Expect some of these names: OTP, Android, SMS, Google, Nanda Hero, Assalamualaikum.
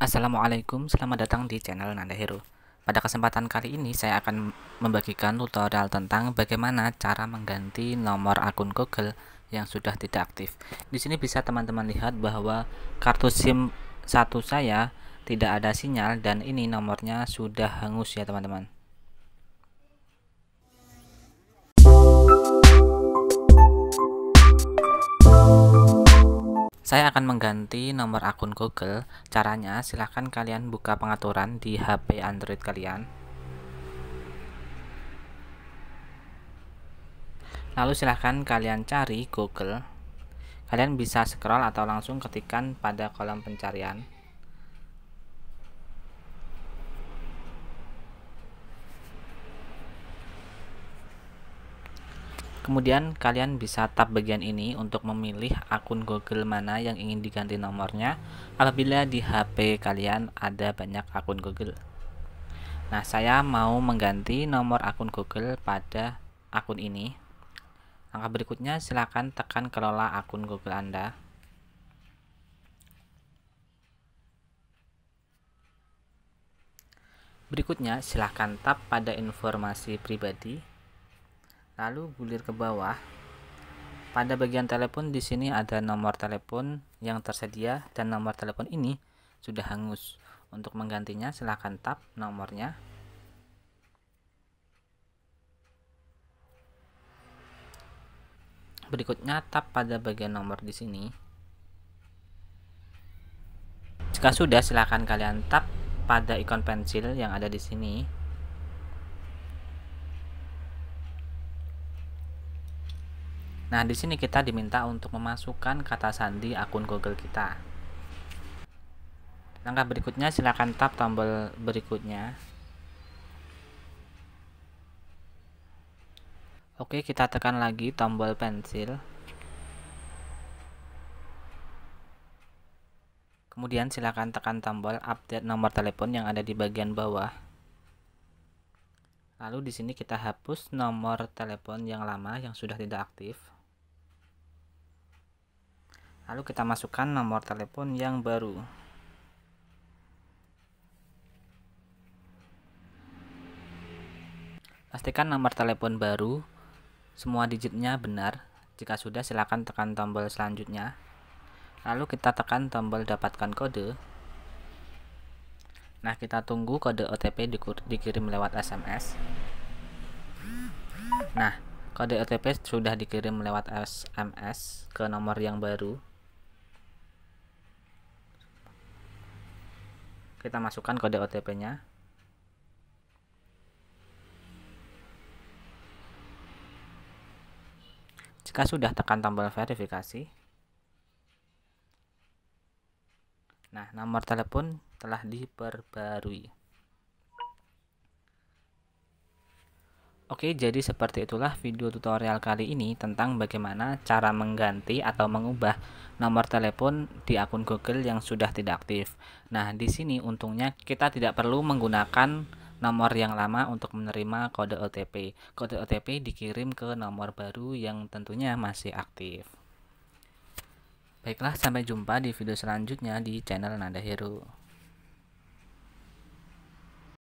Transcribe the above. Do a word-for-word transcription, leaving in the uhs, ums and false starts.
Assalamualaikum, selamat datang di channel Nanda Hero. Pada kesempatan kali ini saya akan membagikan tutorial tentang bagaimana cara mengganti nomor akun Google yang sudah tidak aktif. Di sini bisa teman-teman lihat bahwa kartu SIM satu saya tidak ada sinyal dan ini nomornya sudah hangus ya teman-teman. Saya akan mengganti nomor akun Google. Caranya silahkan kalian buka pengaturan di H P Android kalian. Lalu silahkan kalian cari Google. Kalian bisa scroll atau langsung ketikkan pada kolom pencarian. Kemudian kalian bisa tap bagian ini untuk memilih akun Google mana yang ingin diganti nomornya apabila di H P kalian ada banyak akun Google. Nah, saya mau mengganti nomor akun Google pada akun ini. Langkah berikutnya silakan tekan kelola akun Google Anda. Berikutnya silakan tap pada informasi pribadi. Lalu gulir ke bawah. Pada bagian telepon di sini ada nomor telepon yang tersedia dan nomor telepon ini sudah hangus. Untuk menggantinya silahkan tap nomornya. Berikutnya tap pada bagian nomor di sini. Jika sudah silahkan kalian tap pada ikon pensil yang ada di sini. Nah, di sini kita diminta untuk memasukkan kata sandi akun Google kita. Langkah berikutnya silakan tap tombol berikutnya. Oke, kita tekan lagi tombol pensil. Kemudian silakan tekan tombol update nomor telepon yang ada di bagian bawah. Lalu di sini kita hapus nomor telepon yang lama yang sudah tidak aktif. Lalu kita masukkan nomor telepon yang baru. Pastikan nomor telepon baru semua digitnya benar. Jika sudah silakan tekan tombol selanjutnya. Lalu kita tekan tombol dapatkan kode. Nah, kita tunggu kode O T P dikirim lewat S M S. Nah, kode O T P sudah dikirim lewat S M S ke nomor yang baru. Kita masukkan kode O T P-nya. Jika sudah tekan tombol verifikasi. Nah, nomor telepon telah diperbarui. Oke, jadi seperti itulah video tutorial kali ini tentang bagaimana cara mengganti atau mengubah nomor telepon di akun Google yang sudah tidak aktif. Nah, di sini untungnya kita tidak perlu menggunakan nomor yang lama untuk menerima kode O T P. Kode O T P dikirim ke nomor baru yang tentunya masih aktif. Baiklah, sampai jumpa di video selanjutnya di channel Nanda Hero.